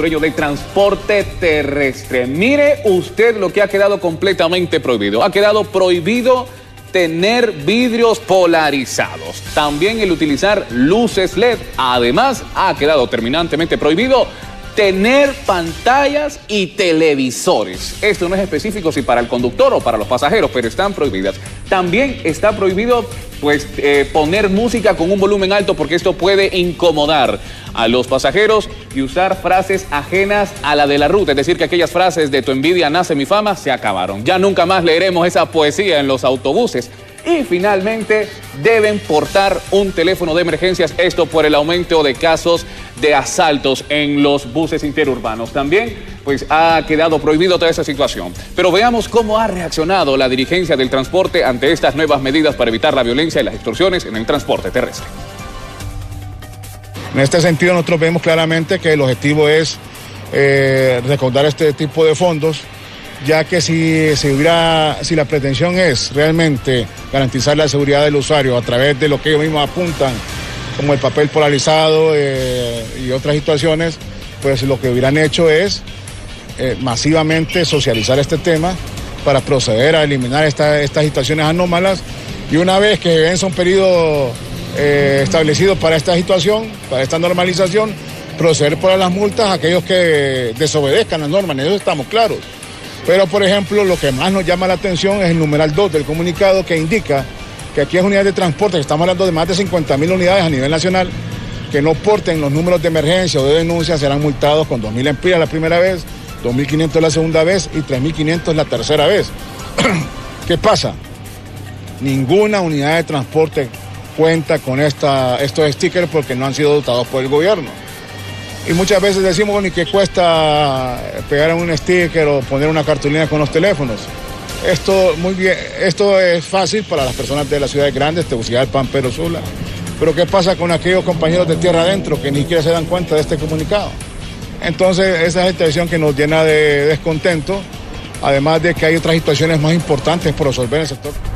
hondureño de transporte terrestre. Mire usted lo que ha quedado completamente prohibido. Ha quedado prohibido tener vidrios polarizados. También el utilizar luces LED. Además, ha quedado terminantemente prohibido tener pantallas y televisores. Esto no es específico si para el conductor o para los pasajeros, pero están prohibidas. También está prohibido poner música con un volumen alto, porque esto puede incomodar a los pasajeros, y usar frases ajenas a la de la ruta. Es decir, que aquellas frases de "tu envidia nace mi fama" se acabaron. Ya nunca más leeremos esa poesía en los autobuses. Y finalmente, deben portar un teléfono de emergencias, esto por el aumento de casos de asaltos en los buses interurbanos. También, pues, ha quedado prohibido toda esta situación. Pero veamos cómo ha reaccionado la dirigencia del transporte ante estas nuevas medidas para evitar la violencia y las extorsiones en el transporte terrestre. En este sentido, nosotros vemos claramente que el objetivo es recaudar este tipo de fondos, ya que si la pretensión es realmente garantizar la seguridad del usuario a través de lo que ellos mismos apuntan, como el papel polarizado y otras situaciones, pues lo que hubieran hecho es masivamente socializar este tema para proceder a eliminar estas situaciones anómalas, y una vez que venza un periodo establecido para esta situación, para esta normalización, proceder por las multas a aquellos que desobedezcan las normas. En eso estamos claros. Pero, por ejemplo, lo que más nos llama la atención es el numeral 2 del comunicado, que indica que aquellas unidades de transporte, que estamos hablando de más de 50.000 unidades a nivel nacional, que no porten los números de emergencia o de denuncia, serán multados con 2.000 lempiras la primera vez, 2.500 la segunda vez y 3.500 la tercera vez. ¿Qué pasa? Ninguna unidad de transporte cuenta con estos stickers, porque no han sido dotados por el gobierno. Y muchas veces decimos, bueno, ¿y qué cuesta pegar un sticker o poner una cartulina con los teléfonos? Esto es fácil para las personas de las ciudades grandes, Tegucigalpa, Pedro Sula. Pero ¿qué pasa con aquellos compañeros de tierra adentro que ni siquiera se dan cuenta de este comunicado? Entonces, esa es la situación que nos llena de descontento, además de que hay otras situaciones más importantes por resolver en el sector.